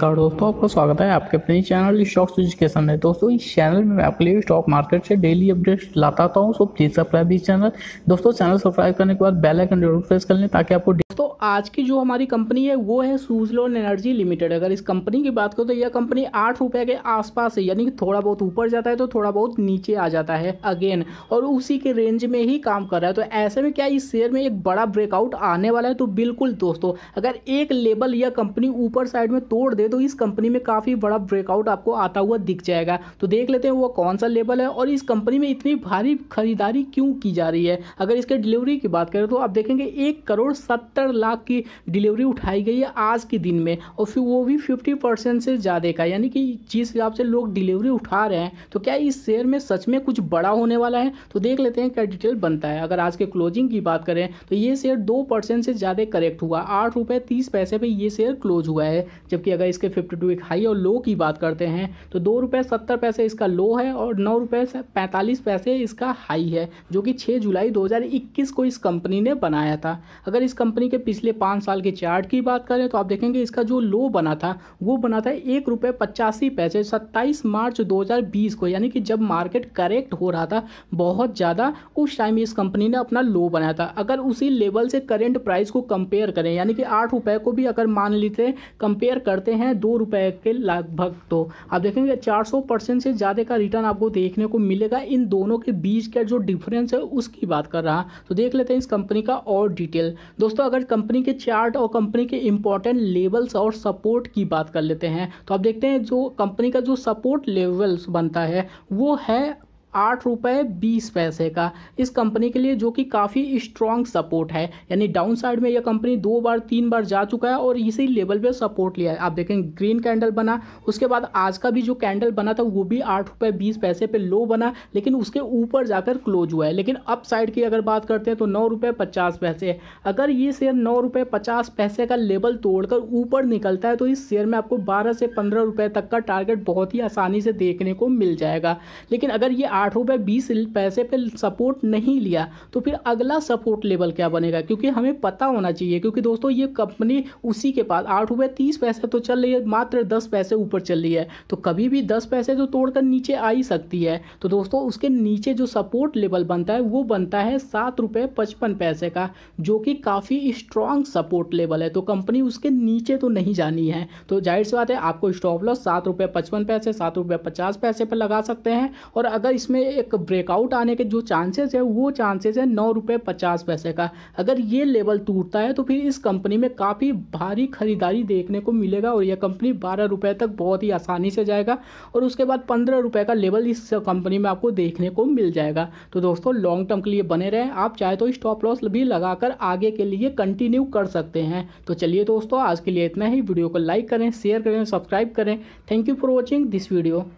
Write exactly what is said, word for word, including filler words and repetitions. नमस्कार दोस्तों, आपका स्वागत है आपके अपने चैनल स्टॉक्स एजुकेशन में। दोस्तों इस चैनल में मैं आपके लिए स्टॉक मार्केट से डेली अपडेट्स लाता आता हूँ। सो प्लीज सब्सक्राइब इस चैनल। दोस्तों चैनल सब्सक्राइब करने के बाद बेल आइकन जरूर प्रेस कर लें ताकि आपको। दोस्तों आज की जो हमारी कंपनी है वो है सुज़लोन एनर्जी लिमिटेड। अगर इस कंपनी की बात करो तो यह कंपनी आठ रुपये के आसपास है, यानी कि थोड़ा बहुत ऊपर जाता है तो थोड़ा बहुत नीचे आ जाता है अगेन, और उसी के रेंज में ही काम कर रहा है। तो ऐसे में क्या इस शेयर में एक बड़ा ब्रेकआउट आने वाला है? तो बिल्कुल दोस्तों, अगर एक लेवल यह कंपनी ऊपर साइड में तोड़ दे तो इस कंपनी में काफ़ी बड़ा ब्रेकआउट आपको आता हुआ दिख जाएगा। तो देख लेते हैं वो कौन सा लेवल है और इस कंपनी में इतनी भारी खरीदारी क्यों की जा रही है। अगर इसके डिलीवरी की बात करें तो आप देखेंगे एक करोड़ सत्तर लाख की डिलीवरी उठाई गई है आज के दिन में, और फिर वो भी फिफ्टी परसेंट से ज़्यादा का, यानी कि जिस हिसाब से लोग डिलीवरी उठा रहे हैं तो क्या इस शेयर में सच में कुछ बड़ा होने वाला है? तो देख लेते हैं क्या डिटेल बनता है। अगर आज के क्लोजिंग की बात करें तो ये शेयर दो परसेंट से ज़्यादा करेक्ट हुआ, आठ रुपये तीस पैसे पर ये शेयर क्लोज हुआ है। जबकि अगर इसके बावन वीक हाई और लो की बात करते हैं तो दो रुपये सत्तर पैसे इसका लो है और नौ रुपये पैंतालीस पैसे इसका हाई है, जो कि छह जुलाई दो हज़ार इक्कीस को इस कंपनी ने बनाया था। अगर इस कंपनी के पिछले पाँच साल के चार्ट की बात करें तो आप देखेंगे इसका जो लो बना था वो बना था एक रुपये पचासी पैसे सत्ताईस मार्च दो हज़ार बीस को, यानी कि जब मार्केट करेक्ट हो रहा था बहुत ज़्यादा, उस टाइम इस कंपनी ने अपना लो बनाया था। अगर उसी लेवल से करेंट प्राइस को कंपेयर करें, यानी कि आठ रुपये को भी अगर मान लेते कंपेयर करते हैं दो रुपये के लगभग, तो आप देखेंगे चार सौ परसेंट से ज़्यादा का रिटर्न आपको देखने को मिलेगा। इन दोनों के बीच का जो डिफरेंस है उसकी बात कर रहा, तो देख लेते हैं इस कंपनी का और डिटेल। दोस्तों अगर कंपनी के चार्ट और कंपनी के इंपॉर्टेंट लेवल्स और सपोर्ट की बात कर लेते हैं तो आप देखते हैं जो कंपनी का जो सपोर्ट लेवल्स बनता है वो है आठ रुपये बीस पैसे का इस कंपनी के लिए, जो कि काफ़ी स्ट्रॉन्ग सपोर्ट है। यानी डाउन साइड में यह कंपनी दो बार तीन बार जा चुका है और इसी लेवल पे सपोर्ट लिया है। आप देखेंगे ग्रीन कैंडल बना, उसके बाद आज का भी जो कैंडल बना था वो भी आठ रुपये बीस पैसे पे लो बना, लेकिन उसके ऊपर जाकर क्लोज हुआ है। लेकिन अप साइड की अगर बात करते हैं तो नौ रुपये पचास पैसे, अगर ये शेयर नौ रुपये पचास पैसे का लेवल तोड़कर ऊपर निकलता है तो इस शेयर में आपको बारह से पंद्रह रुपये तक का टारगेट बहुत ही आसानी से देखने को मिल जाएगा। लेकिन अगर ये आठ रुपये बीस पैसे पे सपोर्ट नहीं लिया तो फिर अगला सपोर्ट लेवल क्या बनेगा, क्योंकि हमें पता होना चाहिए। क्योंकि दोस्तों ये कंपनी उसी के पास आठ रुपये तीस पैसे तो चल रही है, मात्र दस पैसे ऊपर चल रही है, तो कभी भी दस पैसे तो तोड़कर नीचे आ ही सकती है। तो दोस्तों उसके नीचे जो सपोर्ट लेवल बनता है वो बनता है सात रुपये पचपन पैसे का, जो कि काफ़ी स्ट्रॉन्ग सपोर्ट लेवल है। तो कंपनी उसके नीचे तो नहीं जानी है, तो जाहिर सी बात है आपको स्टॉप लॉस सात रुपये पचपन पैसे सात रुपये पचास पैसे पर लगा सकते हैं। और अगर इसमें एक ब्रेकआउट आने के जो चांसेस है वो चांसेस है नौ रुपये पचास पैसे का। अगर ये लेवल टूटता है तो फिर इस कंपनी में काफ़ी भारी खरीदारी देखने को मिलेगा और यह कंपनी बारह रुपये तक बहुत ही आसानी से जाएगा, और उसके बाद पंद्रह रुपये का लेवल इस कंपनी में आपको देखने को मिल जाएगा। तो दोस्तों लॉन्ग टर्म के लिए बने रहें, आप चाहे तो स्टॉप लॉस भी लगाकर आगे के लिए कंटिन्यू कर सकते हैं। तो चलिए दोस्तों आज के लिए इतना ही। वीडियो को लाइक करें, शेयर करें, सब्सक्राइब करें। Thank you for watching this video.